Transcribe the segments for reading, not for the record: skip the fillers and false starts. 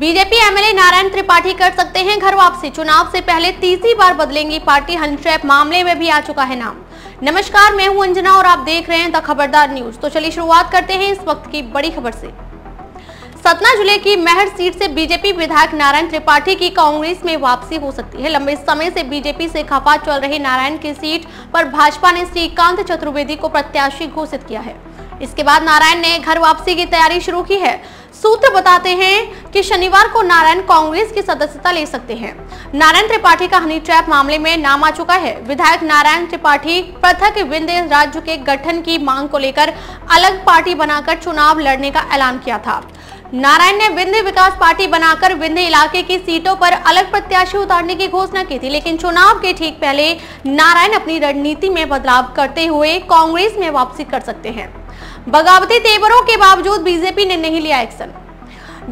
BJP MLA Narayan Tripathi कर सकते हैं घर वापसी, चुनाव से पहले तीसरी बार बदलेंगी पार्टी, हनीट्रैप मामले में भी आ चुका है नाम। नमस्कार, मैं हूं अंजना और आप देख रहे हैं द खबरदार न्यूज। तो चलिए शुरुआत करते हैं इस वक्त की बड़ी खबर से। सतना जिले की मेहर सीट से बीजेपी विधायक नारायण त्रिपाठी की कांग्रेस में वापसी हो सकती है। लंबे समय से बीजेपी से खफा चल रहे नारायण की सीट पर भाजपा ने श्रीकांत चतुर्वेदी को प्रत्याशी घोषित किया है। इसके बाद नारायण ने घर वापसी की तैयारी शुरू की है। सूत्र बताते हैं कि शनिवार को नारायण कांग्रेस की सदस्यता ले सकते हैं। नारायण त्रिपाठी का हनी ट्रैप मामले में नाम आ चुका है। विधायक नारायण त्रिपाठी पृथक विंध्य राज्य के गठन की मांग को लेकर अलग पार्टी बनाकर चुनाव लड़ने का ऐलान किया था। नारायण ने विंध्य विकास पार्टी बनाकर विंध्य इलाके की सीटों पर अलग प्रत्याशी उतारने की घोषणा की थी, लेकिन चुनाव के ठीक पहले नारायण अपनी रणनीति में बदलाव करते हुए कांग्रेस में वापसी कर सकते हैं। बगावती तेवरों के बावजूद बीजेपी ने नहीं लिया एक्शन।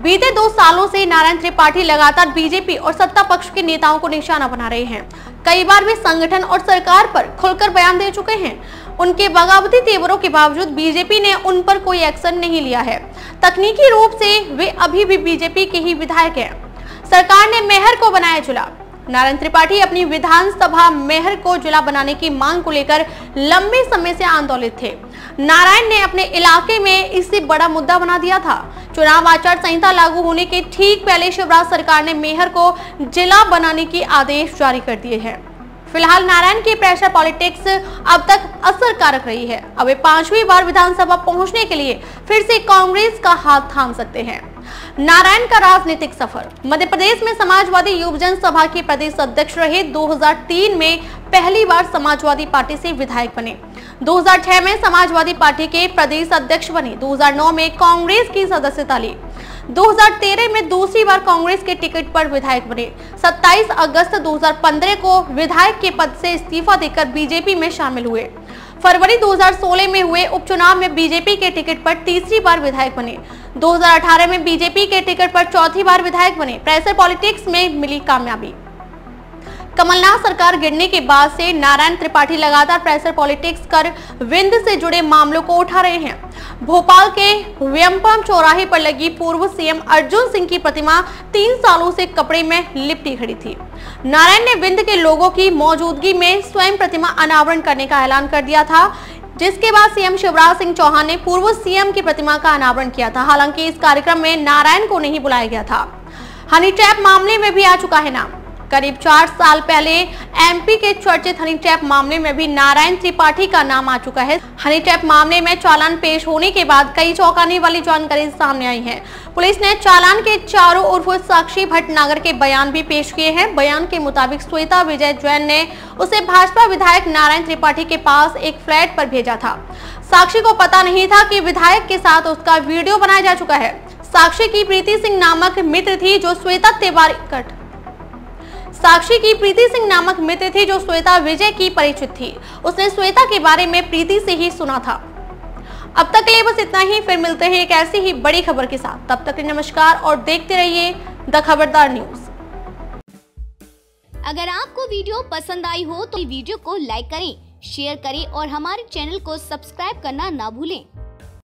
बीते 2 सालों से नारायण त्रिपाठी लगातार बीजेपी और सत्ता पक्ष के नेताओं को निशाना बना रहे हैं। कई बार वे संगठन और सरकार पर खुलकर बयान दे चुके हैं। उनके बगावती तेवरों के बावजूद बीजेपी ने उन पर कोई एक्शन नहीं लिया है। तकनीकी रूप से वे अभी भी बीजेपी के ही विधायक हैं। सरकार ने मेहर को बनाया जिला। नारायण त्रिपाठी अपनी विधानसभा मेहर को जिला बनाने की मांग को लेकर लंबे समय से आंदोलित थे। नारायण ने अपने इलाके में इसे बड़ा मुद्दा बना दिया था। चुनाव आचार संहिता लागू होने के ठीक पहले शिवराज सरकार ने मेहर को जिला बनाने के आदेश जारी कर दिए हैं। फिलहाल नारायण की प्रेशर पॉलिटिक्स अब तक असरकारक रही है। अब वे 5वीं बार विधानसभा पहुंचने के लिए फिर से कांग्रेस का हाथ थाम सकते हैं। नारायण का राजनीतिक सफर। मध्य प्रदेश में समाजवादी युवजन सभा के प्रदेश अध्यक्ष रहे। 2003 में पहली बार समाजवादी पार्टी से विधायक बने। 2006 में समाजवादी पार्टी के प्रदेश अध्यक्ष बने। 2009 में कांग्रेस की सदस्यता ली। 2013 में दूसरी बार कांग्रेस के टिकट पर विधायक बने। 27 अगस्त 2015 को विधायक के पद से इस्तीफा देकर बीजेपी में शामिल हुए। फरवरी 2016 में हुए उपचुनाव में बीजेपी के टिकट पर तीसरी बार विधायक बने। 2018 में बीजेपी के टिकट पर चौथी बार विधायक बने। प्रेशर पॉलिटिक्स में मिली कामयाबी। कमलनाथ सरकार गिरने के बाद से नारायण त्रिपाठी लगातार प्रेशर पॉलिटिक्स कर विंध्य से जुड़े मामलों को उठा रहे हैं। भोपाल के व्यंपम चौराहे पर लगी पूर्व सीएम अर्जुन सिंह की प्रतिमा 3 सालों से कपड़े में लिपटी खड़ी थी। नारायण ने विंध्य के लोगों की मौजूदगी में स्वयं प्रतिमा अनावरण करने का ऐलान कर दिया था, जिसके बाद सीएम शिवराज सिंह चौहान ने पूर्व सीएम की प्रतिमा का अनावरण किया था। हालांकि इस कार्यक्रम में नारायण को नहीं बुलाया गया था। हनी ट्रैप मामले में भी आ चुका है नाम। करीब 4 साल पहले एमपी के चर्चित हनी ट्रैप मामले में भी नारायण त्रिपाठी का नाम आ चुका है। हनी ट्रैप मामले में चालान पेश होने के बाद कई चौंकाने वाली जानकारी सामने आई है। पुलिस ने चालान के चारों उर्फ साक्षी भटनागर के बयान भी पेश किए हैं। बयान के मुताबिक श्वेता विजय जैन ने उसे भाजपा विधायक नारायण त्रिपाठी के पास एक फ्लैट पर भेजा था। साक्षी को पता नहीं था कि विधायक के साथ उसका वीडियो बनाया जा चुका है। साक्षी की प्रीति सिंह नामक मित्र थी जो श्वेता विजय की परिचित थी। उसने श्वेता के बारे में प्रीति से ही सुना था। अब तक के लिए बस इतना ही। फिर मिलते हैं एक ऐसी ही बड़ी खबर के साथ। तब तक नमस्कार और देखते रहिए द खबरदार न्यूज। अगर आपको वीडियो पसंद आई हो तो वीडियो को लाइक करें, शेयर करें और हमारे चैनल को सब्सक्राइब करना ना भूलें।